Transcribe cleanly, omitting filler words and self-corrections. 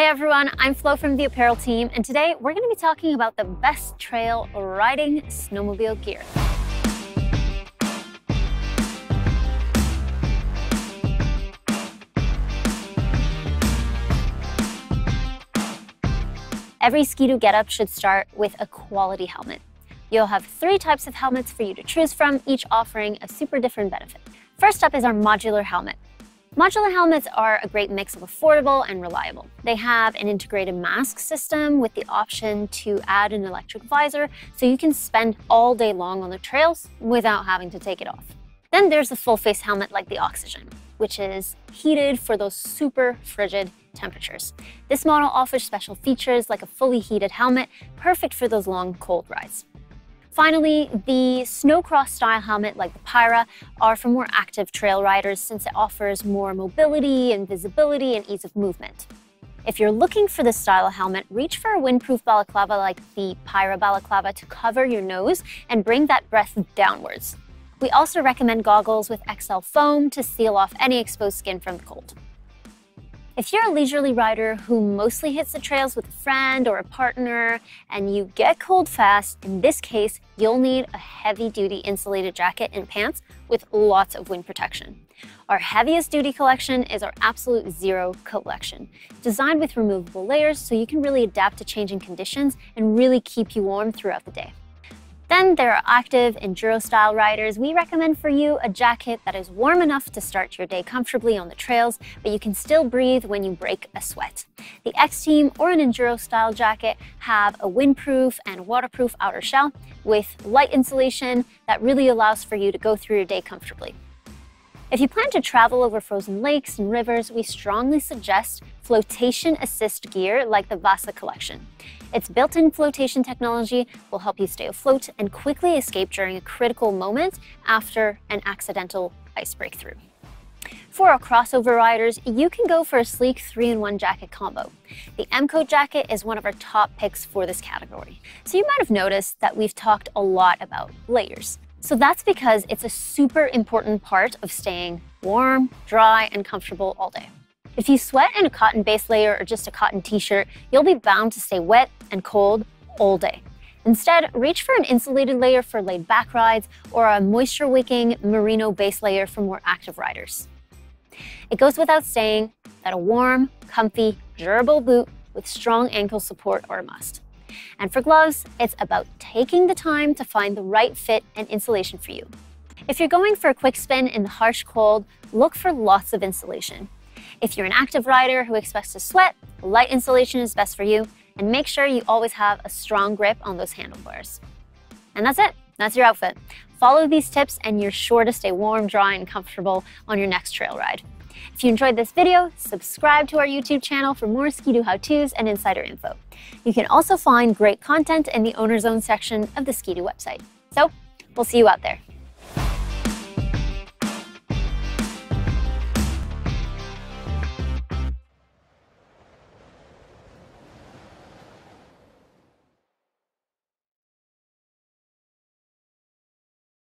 Hey everyone, I'm Flo from the apparel team, and today we're going to be talking about the best trail riding snowmobile gear. Every Ski-Doo getup should start with a quality helmet. You'll have 3 types of helmets for you to choose from, each offering a super different benefit. First up is our modular helmet. Modular helmets are a great mix of affordable and reliable. They have an integrated mask system with the option to add an electric visor, so you can spend all day long on the trails without having to take it off. Then there's the full face helmet like the Oxygen, which is heated for those super frigid temperatures. This model offers special features like a fully heated helmet, perfect for those long cold rides. Finally, the snowcross style helmet like the Pyra are for more active trail riders, since it offers more mobility and visibility and ease of movement. If you're looking for this style of helmet, reach for a windproof balaclava like the Pyra balaclava to cover your nose and bring that breath downwards. We also recommend goggles with XL foam to seal off any exposed skin from the cold. If you're a leisurely rider who mostly hits the trails with a friend or a partner and you get cold fast, in this case, you'll need a heavy-duty insulated jacket and pants with lots of wind protection. Our heaviest duty collection is our Absolute Zero collection, designed with removable layers so you can really adapt to changing conditions and really keep you warm throughout the day. Then there are active enduro-style riders. We recommend for you a jacket that is warm enough to start your day comfortably on the trails, but you can still breathe when you break a sweat. The X-Team or an enduro-style jacket have a windproof and waterproof outer shell with light insulation that really allows for you to go through your day comfortably. If you plan to travel over frozen lakes and rivers, we strongly suggest flotation assist gear like the Vasa Collection. Its built-in flotation technology will help you stay afloat and quickly escape during a critical moment after an accidental ice breakthrough. For our crossover riders, you can go for a sleek 3-in-1 jacket combo. The Emco jacket is one of our top picks for this category. So you might have noticed that we've talked a lot about layers. So that's because it's a super important part of staying warm, dry, and comfortable all day. If you sweat in a cotton base layer or just a cotton t-shirt, you'll be bound to stay wet and cold all day. Instead, reach for an insulated layer for laid-back rides or a moisture-wicking merino base layer for more active riders. It goes without saying that a warm, comfy, durable boot with strong ankle support are a must. And for gloves, it's about taking the time to find the right fit and insulation for you. If you're going for a quick spin in the harsh cold, look for lots of insulation. If you're an active rider who expects to sweat, light insulation is best for you, and make sure you always have a strong grip on those handlebars. And that's it. That's your outfit. Follow these tips and you're sure to stay warm, dry, and comfortable on your next trail ride. If you enjoyed this video, subscribe to our YouTube channel for more Ski-Doo how-tos and insider info. You can also find great content in the Owner's Own section of the Ski-Doo website. So, we'll see you out there.